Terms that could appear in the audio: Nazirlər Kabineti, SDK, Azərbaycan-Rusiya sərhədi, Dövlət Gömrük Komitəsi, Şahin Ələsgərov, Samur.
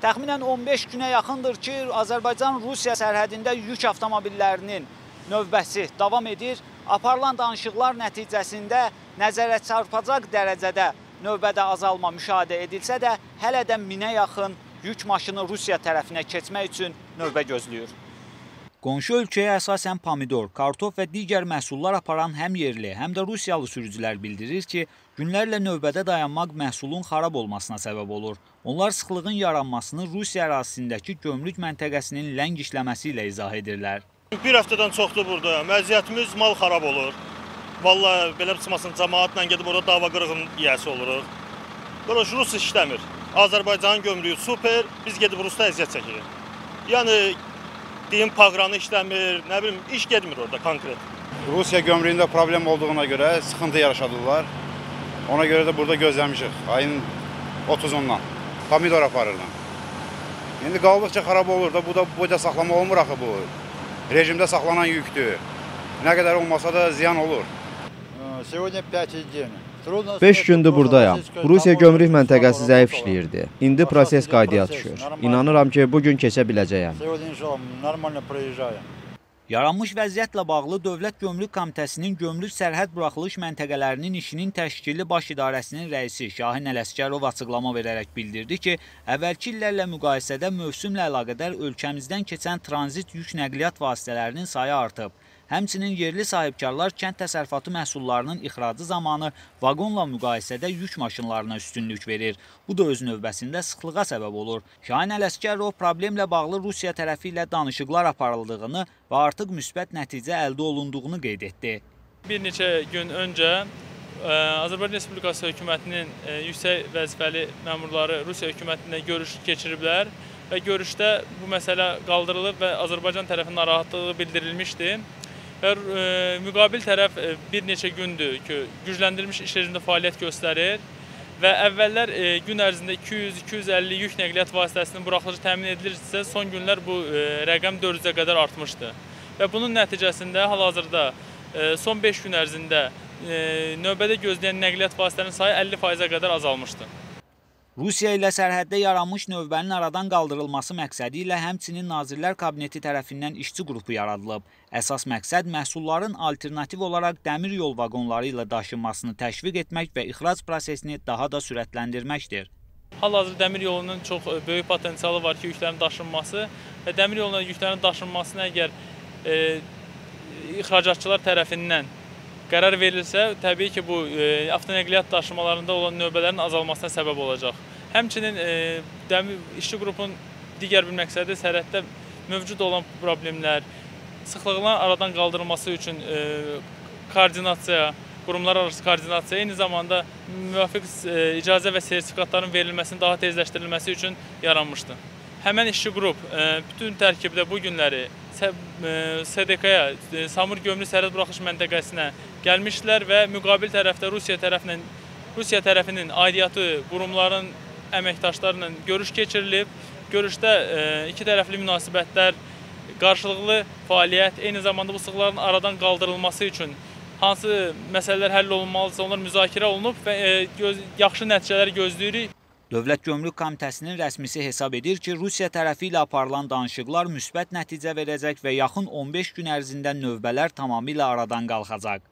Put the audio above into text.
Təxminən 15 günə yaxındır ki, Azərbaycan-Rusiya sərhədində yük avtomobillərinin növbəsi davam edir. Aparılan danışıqlar nəticəsində nəzərə çarpacaq dərəcədə növbədə azalma müşahidə edilsə də, hələ də minə yaxın yük maşını Rusiya tərəfinə keçmək üçün növbə gözləyir. Qonşu ölkəyə əsasən pomidor, kartof və digər məhsullar aparan həm yerli, həm də Rusiyalı sürücülər bildirir ki, günlərlə növbədə dayanmaq məhsulun xarab olmasına səbəb olur. Onlar sıxlığın yaranmasını Rusiya ərazisindəki gömrük məntəqəsinin ləng işləməsi ilə izah edirlər. Bir həftədən çoxdur burada. Məziyyətimiz mal xarab olur. Vallahi belə çıxmasın, cəmaatla gedib orada dava qırığının yiyəsi oluruq. Qardaş, Rus işləmir. Azərbaycanın gömrüyü super, biz gedib Rusda əziyyət çəkirik. Yəni deyim, pağranı işləmir, nə bilim, iş gedmir orada konkret. Rusiya gömrüyündə problem olduğuna görə sıxıntı yaşadılar. Ona görə də burada gözləmişik ayın 30-undan. Pomidor aparırlar. İndi qaldıqca xarab olur da, bu da boca saxlama olmur axı bu. Rejimdə saxlanan yükdür. Nə qədər olmasa da ziyan olur. 5 gündür buradayam. Rusiya gömrük məntəqəsi zəif işləyirdi. İndi proses qaydaya düşür. İnanıram ki, bugün keçə biləcəyəm. Yaranmış vəziyyətlə bağlı Dövlət Gömrük Komitəsinin gömrük sərhəd buraxılış məntəqələrinin işinin təşkili baş idarəsinin rəisi Şahin Ələsgərov açıqlama verərək bildirdi ki, əvvəlki illərlə müqayisədə mövsümlə əlaqədar ölkəmizdən keçən tranzit yük nəqliyyat vasitələrinin sayı artıb. Həmçinin yerli sahibkarlar kənd təsərrüfatı məhsullarının ixracı zamanı vaqonla müqayisədə yük maşınlarına üstünlük verir. Bu da öz növbəsində sıxlığa səbəb olur. Şahin Ələsgərov problemlə bağlı Rusiya tərəfi ilə danışıqlar aparıldığını və artıq müsbət nəticə əldə olunduğunu qeyd etdi. Bir neçə gün öncə Azərbaycan Respublikası hökumətinin yüksək vəzifəli məmurları Rusiya hökumətində görüş keçiriblər və görüşdə bu məsələ qaldırılıb və Azərbaycan tərəfinin narahatlığı bildirilmişdi. Müqabil tərəf bir neçə gündür ki, gücləndirilmiş iş rejimində fəaliyyət göstərir və əvvəllər gün ərzində 200-250 yük nəqliyyat vasitəsinin buraxılışı təmin edilirsə, son günlər bu rəqəm 400-ə qədər artmışdı. Və bunun nəticəsində hal-hazırda son 5 gün ərzində növbədə gözləyən nəqliyyat vasitələrinin sayı 50%-ə qədər azalmışdı. Rusiya ilə sərhəddə yaranmış növbənin aradan qaldırılması məqsədi ilə həmçinin Nazirlər Kabineti tərəfindən işçi qrupu yaradılıb. Əsas məqsəd məhsulların alternativ olaraq dəmir yol vaqonları ilə daşınmasını təşviq etmək və ixrac prosesini daha da sürətləndirməkdir. Hal-hazırda dəmir yolunun çox böyük potensialı var ki, yüklərin daşınması və dəmir yoluna yüklərin daşınmasına əgər ixracatçılar tərəfindən qərar verilirsə, təbii ki, bu avtonəqliyyat daşımalarında olan növbələrin azalmasına səbəb olacaq. Həmçinin işçi qrupunun digər bir məqsədi sərhəddə mövcud olan problemlər, sıxlığın aradan qaldırılması üçün koordinasiya, qurumlar arası koordinasiya, eyni zamanda müvafiq icazə və sertifikatların verilməsinin daha tezləşdirilməsi üçün yaranmışdı. Həmən işçi qrup bütün tərkibdə bu günləri SDK-ya, Samur gömrük sərhəd buraxılış məntəqəsinə gəlmişdilər və müqabil tərəfdə Rusiya tərəfinin aidiyyatı qurumların əməkdaşlarının görüş keçirilib. Görüşdə iki tərəfli münasibətlər, qarşılıqlı fəaliyyət, eyni zamanda bu sıxlıqların aradan qaldırılması üçün hansı məsələlər həll olunmalıdırsa onlar müzakirə olunub və yaxşı nəticələr gözləyirik. Dövlət Gömrük Komitəsinin rəsmisi hesab edir ki, Rusiya tərəfi ilə aparılan danışıqlar müsbət nəticə verəcək və yaxın 15 gün ərzində növbələr tamamilə aradan qalxacaq.